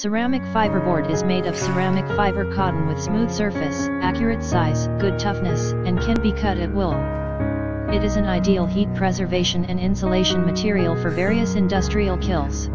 Ceramic fiberboard is made of ceramic fiber cotton with smooth surface, accurate size, good toughness, and can be cut at will. It is an ideal heat preservation and insulation material for various industrial kilns.